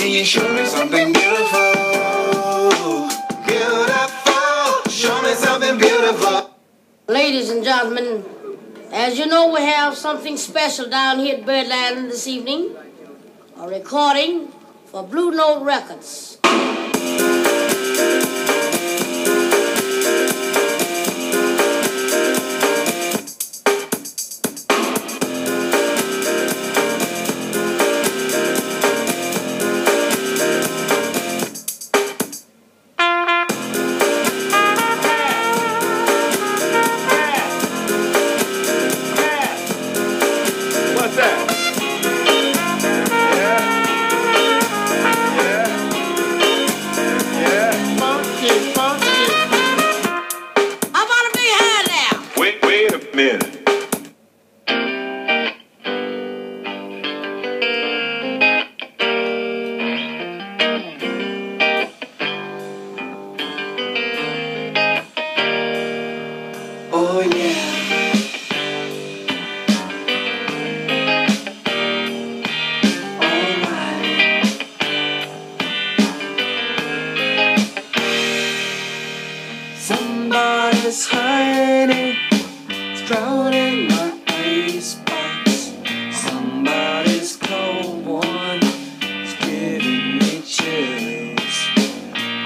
Can you show me something beautiful? Beautiful. Show me something beautiful. Ladies and gentlemen, as you know, we have something special down here at Birdland this evening. A recording for Blue Note Records. Somebody's hiding, it's drowning my icebox. Somebody's cold one, it's giving me chills.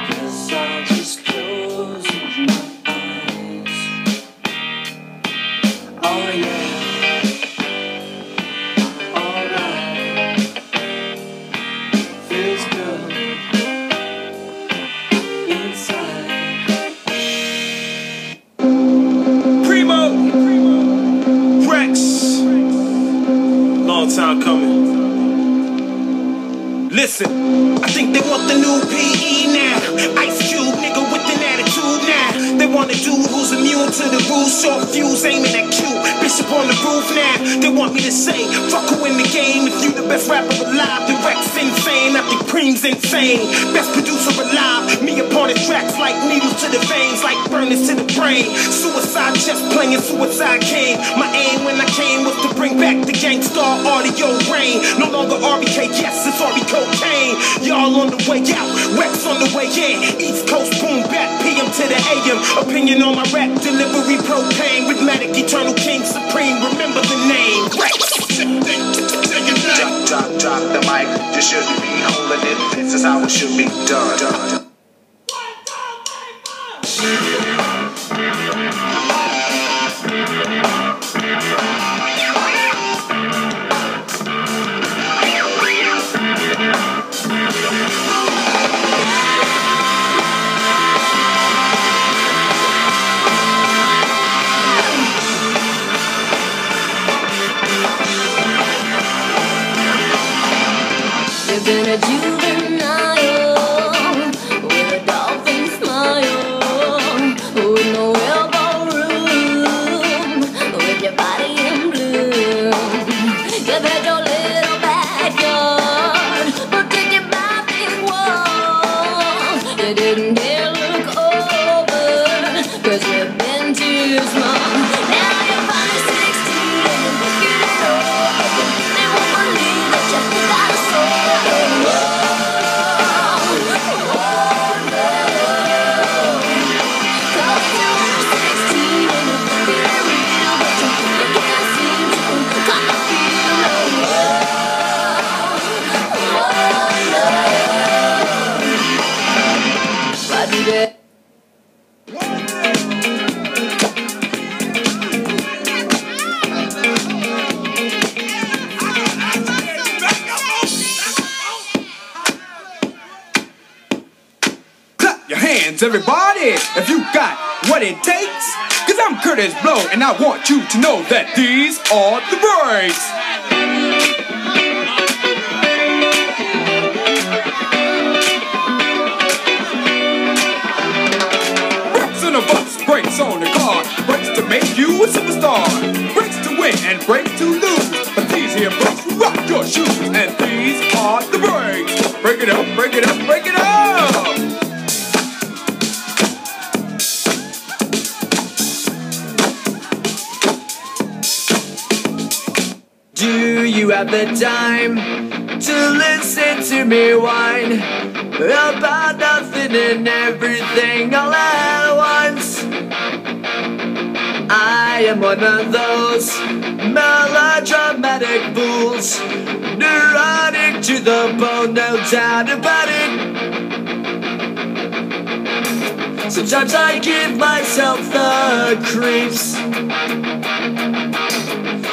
Guess I'll just close my eyes. Oh yeah, alright, feels good inside. Time coming. Listen, I think they want the new PE now. Ice Cube, nigga with an attitude now. They want a dude who's immune to the rules, short fuse, aiming at Q. Bishop on the roof now. They want me to say, fuck who in the game. If you the best rapper alive, the rec's insane. I think Preem's insane. Best producer alive, me upon his tracks like needles to the veins, like burners to the brain. Suicide chest playing, suicide game. My aim when I came was to bring back the gangstar audio rain. No longer RBK, yes, it's RB cocaine. Y'all on the way out, Rex on the way in. East Coast boom back, PM to the AM. Opinion on my rap, delivery propane. Rhythmatic, eternal king, supreme, remember the name. Rex. Drop the mic, this shouldn't be holding it. This is how it should be done. Been a juvenile with a dolphin smile, with no elbow room, with your body in bloom. You've had your little backyard, protected by big walls. You didn't dare look over, 'cause you've been too small. Now you're finally 16 and looking at all. They won't believe that you forgot a soul. Everybody, if you got what it takes, 'cause I'm Curtis Blow and I want you to know that these are the breaks. Breaks on the card, breaks to make you a superstar, breaks to win and breaks to lose. But these here breaks rock your shoes, and these are the breaks. Break it up, break it up, break it up. Do you have had the time to listen to me whine about nothing and everything all at once. I am one of those melodramatic fools, neurotic to the bone, no doubt about it. Sometimes I give myself the creeps.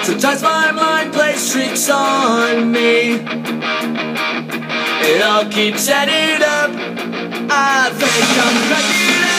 Sometimes my mind plays tricks on me. It all keeps adding up. I think I'm cracking up.